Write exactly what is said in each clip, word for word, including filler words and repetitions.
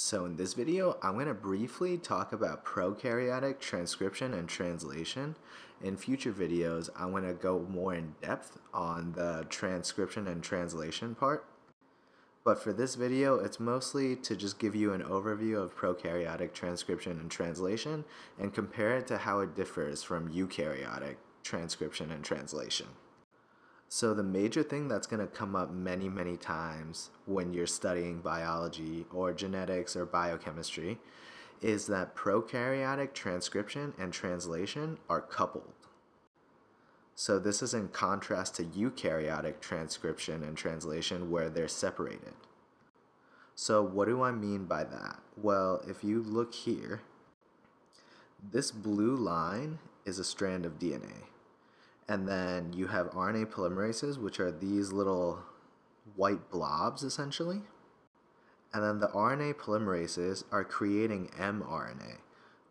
So in this video, I'm going to briefly talk about prokaryotic transcription and translation. In future videos, I'm going to go more in depth on the transcription and translation part. But for this video, it's mostly to just give you an overview of prokaryotic transcription and translation and compare it to how it differs from eukaryotic transcription and translation. So the major thing that's going to come up many, many times when you're studying biology or genetics or biochemistry is that prokaryotic transcription and translation are coupled. So this is in contrast to eukaryotic transcription and translation where they're separated. So what do I mean by that? Well, if you look here, this blue line is a strand of D N A. And then you have R N A polymerases, which are these little white blobs, essentially. And then the R N A polymerases are creating mRNA,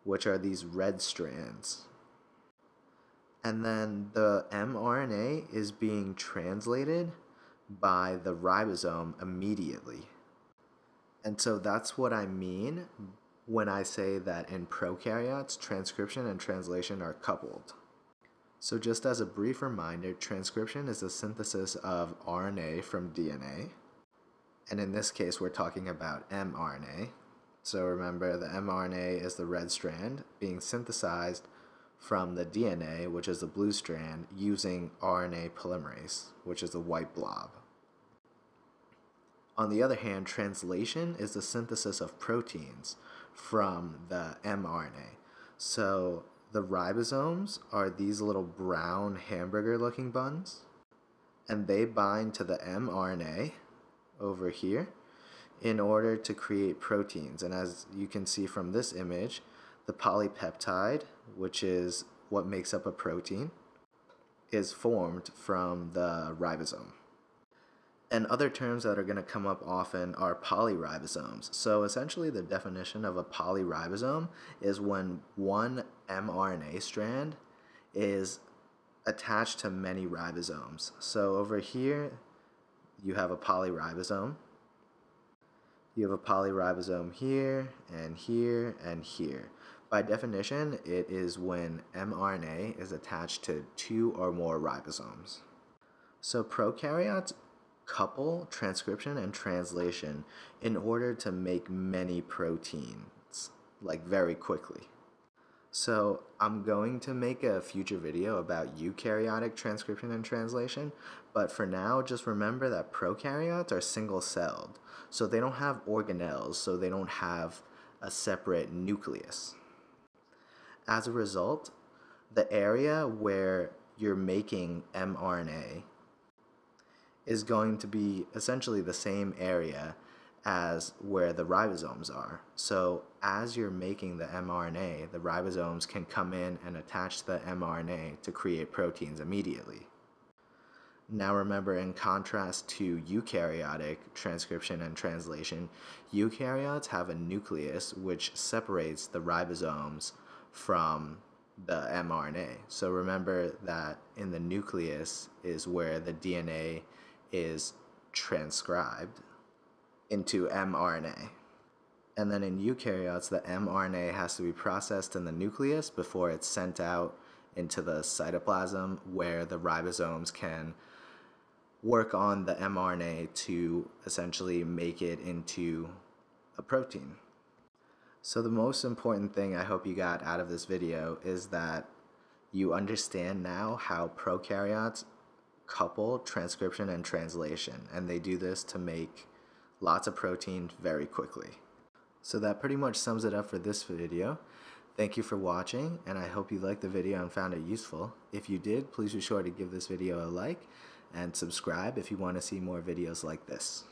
which are these red strands. And then the mRNA is being translated by the ribosome immediately. And so that's what I mean when I say that in prokaryotes, transcription and translation are coupled. So just as a brief reminder, transcription is the synthesis of R N A from D N A, and in this case we're talking about mRNA. So remember, the mRNA is the red strand being synthesized from the D N A, which is the blue strand, using R N A polymerase, which is the white blob. On the other hand, translation is the synthesis of proteins from the mRNA. So the ribosomes are these little brown hamburger-looking buns, and they bind to the mRNA over here in order to create proteins. And as you can see from this image, the polypeptide, which is what makes up a protein, is formed from the ribosome. And other terms that are going to come up often are polyribosomes. So essentially the definition of a polyribosome is when one mRNA strand is attached to many ribosomes. So over here you have a polyribosome. You have a polyribosome here and here and here. By definition, it is when mRNA is attached to two or more ribosomes. So prokaryotes couple transcription and translation in order to make many proteins, like very quickly. So I'm going to make a future video about eukaryotic transcription and translation, but for now just remember that prokaryotes are single-celled, so they don't have organelles, so they don't have a separate nucleus. As a result, the area where you're making mRNA is going to be essentially the same area as where the ribosomes are. So as you're making the mRNA, the ribosomes can come in and attach the mRNA to create proteins immediately. Now remember, in contrast to eukaryotic transcription and translation, eukaryotes have a nucleus which separates the ribosomes from the mRNA. So remember that in the nucleus is where the D N A is transcribed into mRNA. And then in eukaryotes, the mRNA has to be processed in the nucleus before it's sent out into the cytoplasm, where the ribosomes can work on the mRNA to essentially make it into a protein. So the most important thing I hope you got out of this video is that you understand now how prokaryotes couple transcription and translation, and they do this to make lots of protein very quickly. So that pretty much sums it up for this video. Thank you for watching, and I hope you liked the video and found it useful. If you did, please be sure to give this video a like and subscribe if you want to see more videos like this.